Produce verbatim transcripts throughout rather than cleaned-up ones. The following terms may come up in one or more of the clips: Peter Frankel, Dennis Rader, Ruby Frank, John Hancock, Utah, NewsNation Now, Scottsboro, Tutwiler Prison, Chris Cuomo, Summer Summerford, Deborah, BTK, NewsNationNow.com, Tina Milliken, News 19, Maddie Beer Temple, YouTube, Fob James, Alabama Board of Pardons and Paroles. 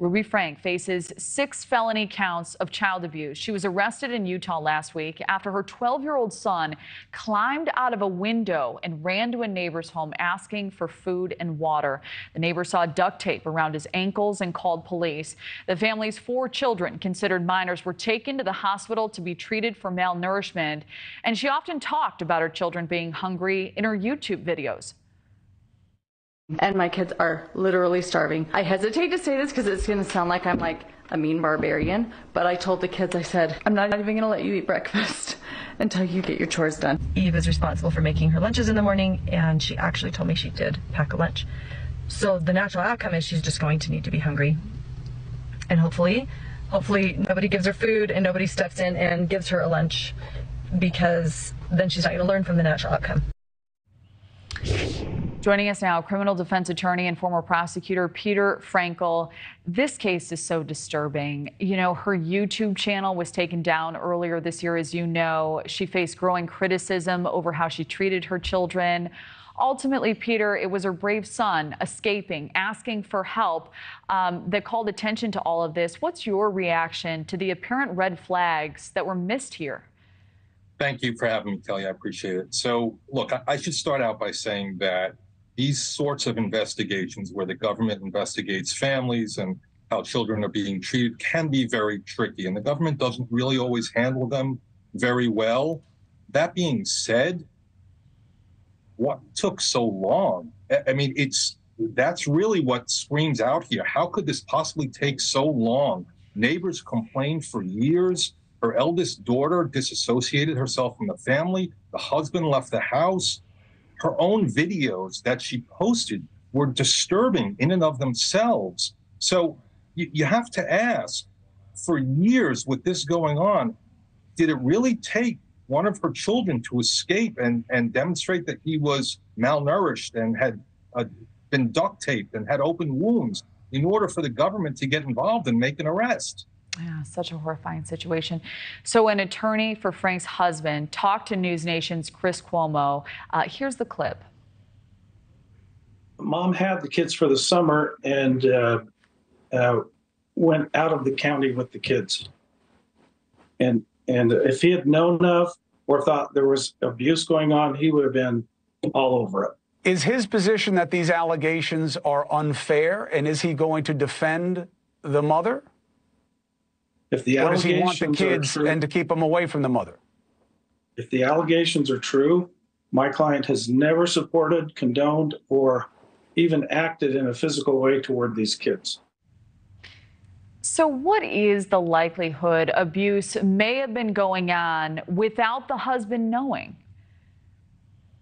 Ruby Frank faces six felony counts of child abuse. She was arrested in Utah last week after her twelve-year-old son climbed out of a window and ran to a neighbor's home asking for food and water. The neighbor saw duct tape around his ankles and called police. The family's four children, considered minors, were taken to the hospital to be treated for malnourishment. And she often talked about her children being hungry in her YouTube videos. And my kids are literally starving. I hesitate to say this because it's going to sound like I'm like a mean barbarian, but I told the kids, I said, I'm not even going to let you eat breakfast until you get your chores done. Eve is responsible for making her lunches in the morning, and she actually told me she did pack a lunch. So the natural outcome is she's just going to need to be hungry. And hopefully, hopefully nobody gives her food and nobody steps in and gives her a lunch, because then she's not going to learn from the natural outcome. Joining us now, criminal defense attorney and former prosecutor Peter Frankel. This case is so disturbing. You know, her YouTube channel was taken down earlier this year, as you know. She faced growing criticism over how she treated her children. Ultimately, Peter, it was her brave son escaping, asking for help, um, that called attention to all of this. What's your reaction to the apparent red flags that were missed here? Thank you for having me, Kelly. I appreciate it. So, look, I, I should start out by saying that these sorts of investigations where the government investigates families and how children are being treated can be very tricky, and the government doesn't really always handle them very well. That being said, what took so long? I mean, it's that's really what screams out here. How could this possibly take so long? Neighbors complained for years. Her eldest daughter disassociated herself from the family. The husband left the house. Her own videos that she posted were disturbing in and of themselves. So you, you have to ask, for years with this going on, did it really take one of her children to escape and, and demonstrate that he was malnourished and had uh, been duct taped and had open wounds in order for the government to get involved and make an arrest? Yeah, such a horrifying situation. So an attorney for Frank's husband talked to News Nation's Chris Cuomo. Uh, here's the clip. Mom had the kids for the summer and uh, uh, went out of the county with the kids. And, and if he had known of or thought there was abuse going on, he would have been all over it. Is his position that these allegations are unfair, and is he going to defend the mother? If the allegations does he want the kids true, and to keep them away from the mother? If the allegations are true, my client has never supported, condoned, or even acted in a physical way toward these kids. So what is the likelihood abuse may have been going on without the husband knowing?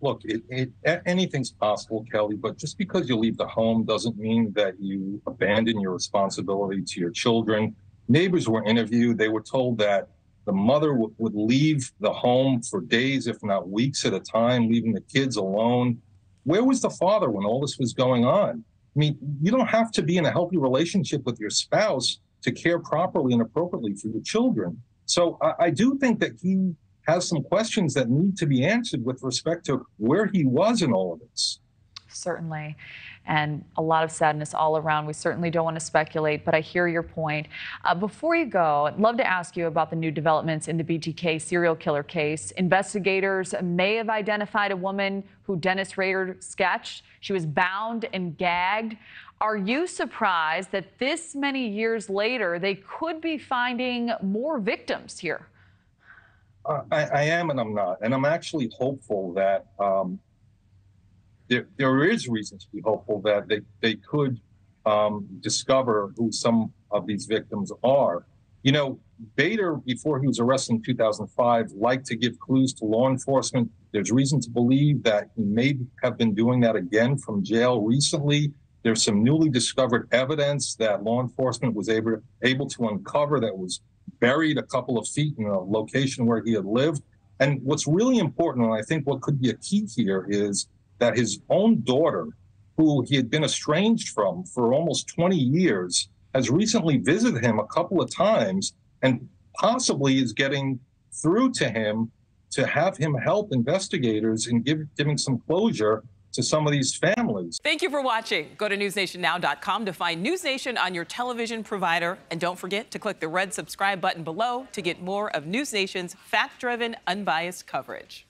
Look, it, it, anything's possible, Kelly, but just because you leave the home doesn't mean that you abandon your responsibility to your children. Neighbors were interviewed. They were told that the mother would leave the home for days, if not weeks at a time, leaving the kids alone. Where was the father when all this was going on? I mean, you don't have to be in a healthy relationship with your spouse to care properly and appropriately for your children. So I, I do think that he has some questions that need to be answered with respect to where he was in all of this. Certainly. And a lot of sadness all around. We certainly don't want to speculate, but I hear your point. Uh, before you go, I'd love to ask you about the new developments in the B T K serial killer case. Investigators may have identified a woman who Dennis Rader sketched. She was bound and gagged. Are you surprised that this many years later, they could be finding more victims here? Uh, I, I am and I'm not. And I'm actually hopeful that... Um, There, there is reason to be hopeful that they, they could um, discover who some of these victims are. You know, Bader, before he was arrested in two thousand five, liked to give clues to law enforcement. There's reason to believe that he may have been doing that again from jail recently. There's some newly discovered evidence that law enforcement was able, able to uncover that was buried a couple of feet in a location where he had lived. And what's really important, and I think what could be a key here, is that his own daughter, who he had been estranged from for almost twenty years, has recently visited him a couple of times and possibly is getting through to him to have him help investigators in give, giving some closure to some of these families. Thank you for watching. Go to news nation now dot com to find News Nation on your television provider. And don't forget to click the red subscribe button below to get more of News Nation's fact-driven, unbiased coverage.